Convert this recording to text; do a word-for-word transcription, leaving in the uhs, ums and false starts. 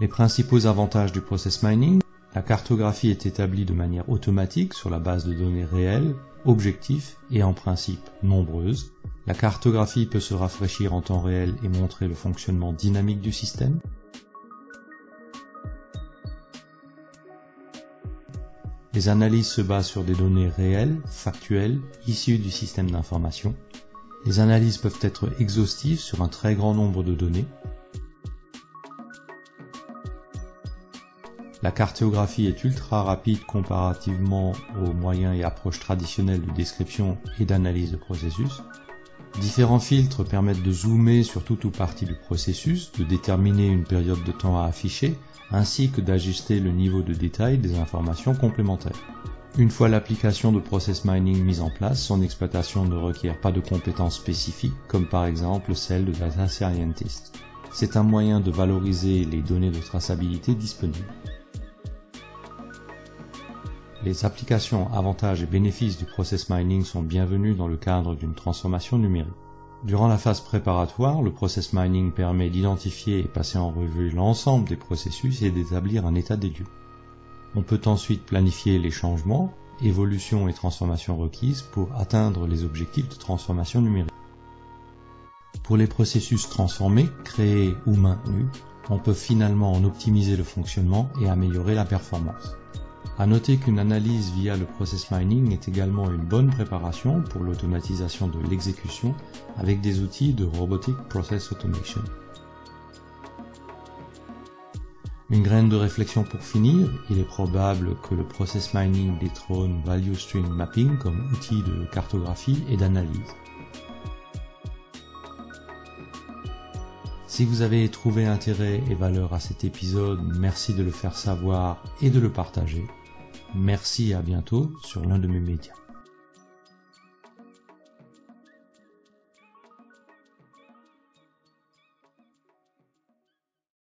Les principaux avantages du process mining. La cartographie est établie de manière automatique sur la base de données réelles, objectives et en principe nombreuses. La cartographie peut se rafraîchir en temps réel et montrer le fonctionnement dynamique du système. Les analyses se basent sur des données réelles, factuelles, issues du système d'information. Les analyses peuvent être exhaustives sur un très grand nombre de données. La cartographie est ultra rapide comparativement aux moyens et approches traditionnelles de description et d'analyse de processus. Différents filtres permettent de zoomer sur toute ou partie du processus, de déterminer une période de temps à afficher, ainsi que d'ajuster le niveau de détail des informations complémentaires. Une fois l'application de process mining mise en place, son exploitation ne requiert pas de compétences spécifiques, comme par exemple celle de Data Scientist. C'est un moyen de valoriser les données de traçabilité disponibles. Les applications, avantages et bénéfices du process mining sont bienvenus dans le cadre d'une transformation numérique. Durant la phase préparatoire, le process mining permet d'identifier et passer en revue l'ensemble des processus et d'établir un état des lieux. On peut ensuite planifier les changements, évolutions et transformations requises pour atteindre les objectifs de transformation numérique. Pour les processus transformés, créés ou maintenus, on peut finalement en optimiser le fonctionnement et améliorer la performance. À noter qu'une analyse via le process mining est également une bonne préparation pour l'automatisation de l'exécution avec des outils de Robotic Process Automation. Une graine de réflexion pour finir, il est probable que le process mining détrône Value Stream Mapping comme outil de cartographie et d'analyse. Si vous avez trouvé intérêt et valeur à cet épisode, merci de le faire savoir et de le partager. Merci et à bientôt sur l'un de mes médias.